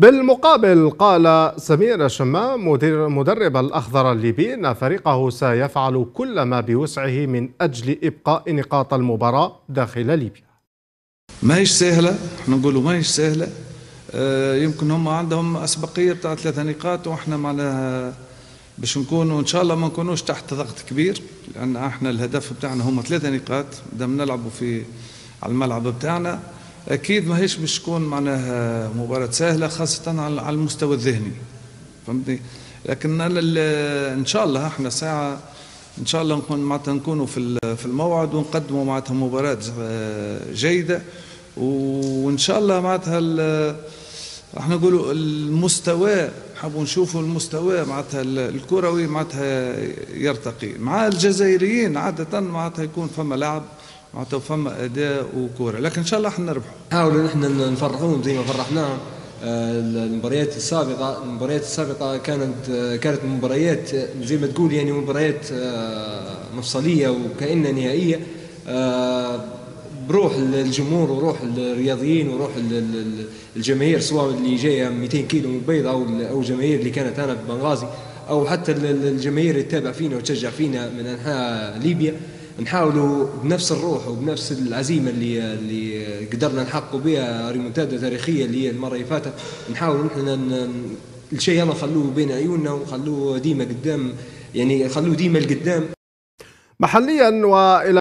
بالمقابل قال سمير شمام مدرب الأخضر الليبي أن فريقه سيفعل كل ما بوسعه من أجل إبقاء نقاط المباراة داخل ليبيا. ماهيش سهلة، احنا نقولوا ماهيش سهلة، يمكن هم عندهم أسبقية بتاع 3 نقاط، وإحنا معناها باش نكونوا إن شاء الله ما نكونوش تحت ضغط كبير، لأن إحنا الهدف بتاعنا هم 3 نقاط، دام نلعبوا في على الملعب بتاعنا. أكيد ماهيش باش تكون معناها مباراة سهلة، خاصة على المستوى الذهني، فهمتني؟ لكن إن شاء الله إحنا ساعة إن شاء الله نكونوا في الموعد ونقدموا معناتها مباراة جيدة، وإن شاء الله معناتها إحنا نقولوا المستوى، حابوا نشوفوا المستوى معناتها الكروي معناتها يرتقي. مع الجزائريين عادة معناتها يكون فما لعب معناتها فما اداء وكوره، لكن ان شاء الله احنا نربحوا. نحاولوا نحن نفرحوهم زي ما فرحناهم المباريات السابقه. كانت مباريات زي ما تقول يعني مباريات مفصليه وكأنها نهائيه، بروح الجمهور وروح الرياضيين وروح الجماهير، سواء اللي جايه 200 كيلو من البيض او الجماهير اللي كانت هنا في بنغازي، او حتى الجماهير اللي تتابع فينا وتشجع فينا من انحاء ليبيا. نحاولوا بنفس الروح وبنفس العزيمه اللي قدرنا نحققوا بها ريمونتادا تاريخيه اللي هي المره اللي فاتت، نحاولوا احنا الشيء هذا نخلوه بين عيوننا ونخلوه ديما قدام، يعني نخلوه ديما لقدام. محليا والى